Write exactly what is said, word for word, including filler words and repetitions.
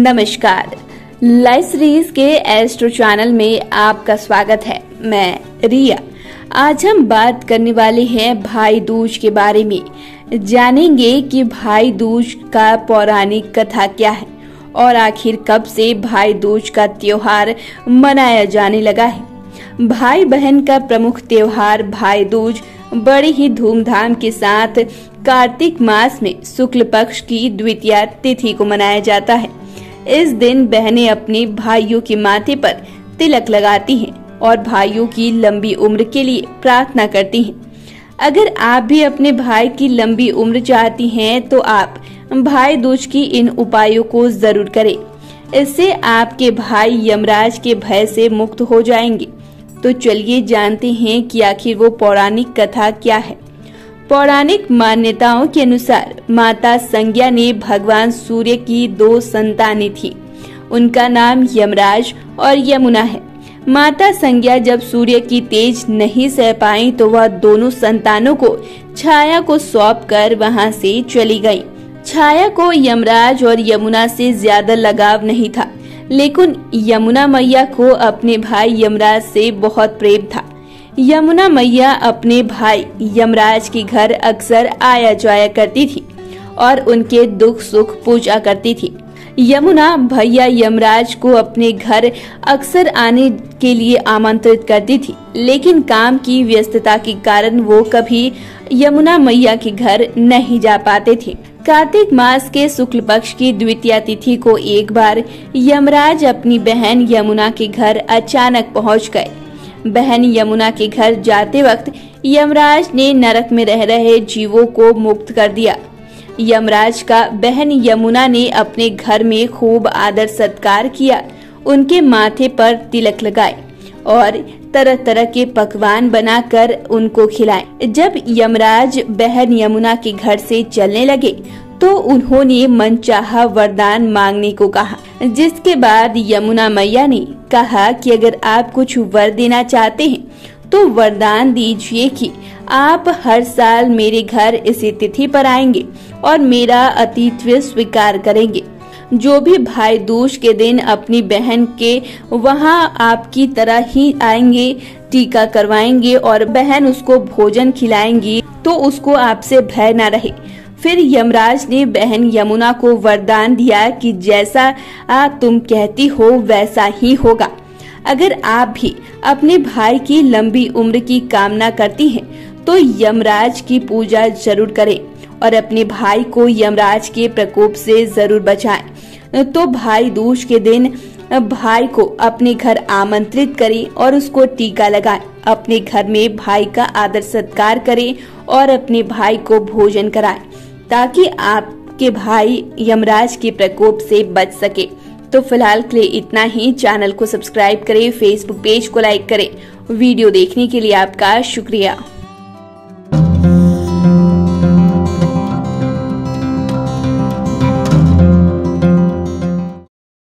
नमस्कार, लाइज सीरीज के एस्ट्रो चैनल में आपका स्वागत है। मैं रिया। आज हम बात करने वाले हैं भाई दूज के बारे में। जानेंगे कि भाई दूज का पौराणिक कथा क्या है और आखिर कब से भाई दूज का त्योहार मनाया जाने लगा है। भाई बहन का प्रमुख त्योहार भाई दूज बड़ी ही धूमधाम के साथ कार्तिक मास में शुक्ल पक्ष की द्वितीया तिथि को मनाया जाता है। इस दिन बहनें अपने भाइयों के माथे पर तिलक लगाती हैं और भाइयों की लंबी उम्र के लिए प्रार्थना करती हैं। अगर आप भी अपने भाई की लंबी उम्र चाहती हैं तो आप भाई दूज की इन उपायों को जरूर करें। इससे आपके भाई यमराज के भय से मुक्त हो जाएंगे। तो चलिए जानते हैं कि आखिर वो पौराणिक कथा क्या है। पौराणिक मान्यताओं के अनुसार माता संज्ञा ने भगवान सूर्य की दो संतानें थीं। उनका नाम यमराज और यमुना है। माता संज्ञा जब सूर्य की तेज नहीं सह पाई तो वह दोनों संतानों को छाया को सौंपकर वहां से चली गई। छाया को यमराज और यमुना से ज्यादा लगाव नहीं था, लेकिन यमुना मैया को अपने भाई यमराज से बहुत प्रेम था। यमुना मैया अपने भाई यमराज के घर अक्सर आया जाया करती थी और उनके दुख सुख पूजा करती थी। यमुना भैया यमराज को अपने घर अक्सर आने के लिए आमंत्रित करती थी, लेकिन काम की व्यस्तता के कारण वो कभी यमुना मैया के घर नहीं जा पाते थे। कार्तिक मास के शुक्ल पक्ष की द्वितीया तिथि को एक बार यमराज अपनी बहन यमुना के घर अचानक पहुंच गए। बहन यमुना के घर जाते वक्त यमराज ने नरक में रह रहे जीवों को मुक्त कर दिया। यमराज का बहन यमुना ने अपने घर में खूब आदर सत्कार किया, उनके माथे पर तिलक लगाए और तरह तरह के पकवान बनाकर उनको खिलाए। जब यमराज बहन यमुना के घर से चलने लगे तो उन्होंने मनचाहा वरदान मांगने को कहा, जिसके बाद यमुना मैया ने कहा कि अगर आप कुछ वर देना चाहते हैं तो वरदान दीजिए कि आप हर साल मेरे घर इसी तिथि पर आएंगे और मेरा अतिथि स्वीकार करेंगे। जो भी भाई दूज के दिन अपनी बहन के वहां आपकी तरह ही आएंगे, टीका करवाएंगे और बहन उसको भोजन खिलाएंगी तो उसको आपसे भय ना रहे। फिर यमराज ने बहन यमुना को वरदान दिया कि जैसा आ तुम कहती हो वैसा ही होगा। अगर आप भी अपने भाई की लंबी उम्र की कामना करती हैं तो यमराज की पूजा जरूर करें और अपने भाई को यमराज के प्रकोप से जरूर बचाएं। तो भाई दूज के दिन भाई को अपने घर आमंत्रित करें और उसको टीका लगाएं। अपने घर में भाई का आदर सत्कार करें और अपने भाई को भोजन कराएं ताकि आपके भाई यमराज के प्रकोप से बच सके। तो फिलहाल के लिए इतना ही। चैनल को सब्सक्राइब करें, फेसबुक पेज को लाइक करें। वीडियो देखने के लिए आपका शुक्रिया।